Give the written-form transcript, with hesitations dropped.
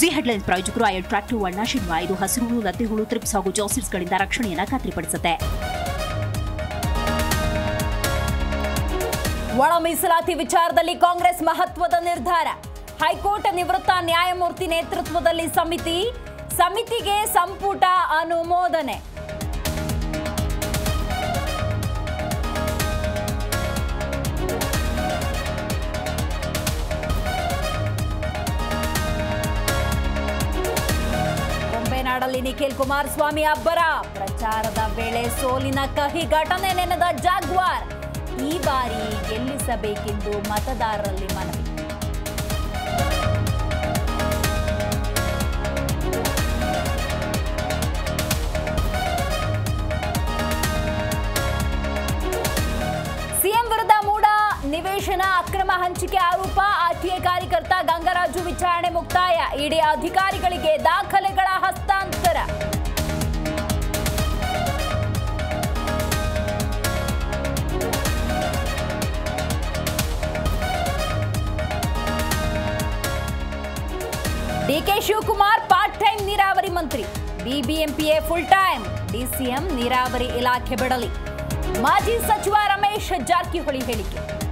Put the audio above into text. G headlines ಪ್ರಾಯೋಜಕರು ಐ attractive ವರ್ಣಶಿನ್ವಾ ಇದು ಹಸಿರು ಲತೆಗಳು ತ್ರಿಪ್ಸ್ ಹಾಗೂ ಜಾಸಿಲ್ಸ್ಗಳಿಂದ ರಕ್ಷಣೆಯನ್ನು ಖಾತ್ರಿಪಡಿಸುತ್ತೆ. ಒಳ ಮೀಸಲಾತಿ ವಿಚಾರದಲ್ಲಿ ಕಾಂಗ್ರೆಸ್ ಮಹತ್ವದ ನಿರ್ಧಾರ. ಹೈಕೋರ್ಟ್ ನಿವೃತ್ತ ನ್ಯಾಯಮೂರ್ತಿ ನೇತೃತ್ವದಲ್ಲಿ ಸಮಿತಿಗೆ ಸಂಪುಟ ಅನುಮೋದನೆ. ಲ್ಲಿ ನಿಖಿಲ್ ಕುಮಾರಸ್ವಾಮಿ ಅಬ್ಬರ ಪ್ರಚಾರದ ವೇಳೆ ಸೋಲಿನ ಕಹಿ ಘಟನೆ ನೆನೆದ ಜಾಗ್ವಾರ್ ಈ ಬಾರಿ ಗೆಲ್ಲಿಸಬೇಕೆಂದು ಮತದಾರರಲ್ಲಿ ಮನವಿ. ಸಿಎಂ ವಿರುದ್ಧ ಮೂಡ ನಿವೇಶನ ಅಕ್ರಮ ಹಂಚಿಕೆ ಆರೋಪ ಆರ್ಟಿಐ ಕಾರ್ಯಕರ್ತ ಗಂಗರಾಜು ವಿಚಾರಣೆ ಮುಕ್ತಾಯ. ಇಡಿ ಅಧಿಕಾರಿಗಳಿಗೆ ದಾಖಲೆಗಳ ಹಸ್ತಾಂತರ. ಡಿಕೆ ಶಿವಕುಮಾರ್ ಪಾರ್ಟ್ ಟೈಮ್ ನೀರಾವರಿ ಮಂತ್ರಿ, ಬಿಬಿಎಂಪಿಎ ಫುಲ್ ಟೈಮ್, ಡಿಸಿಎಂ ನೀರಾವರಿ ಇಲಾಖೆ ಬಿಡಲಿ. ಮಾಜಿ ಸಚಿವ ರಮೇಶ್ ಜಾರಕಿಹೊಳಿ ಹೇಳಿಕೆ.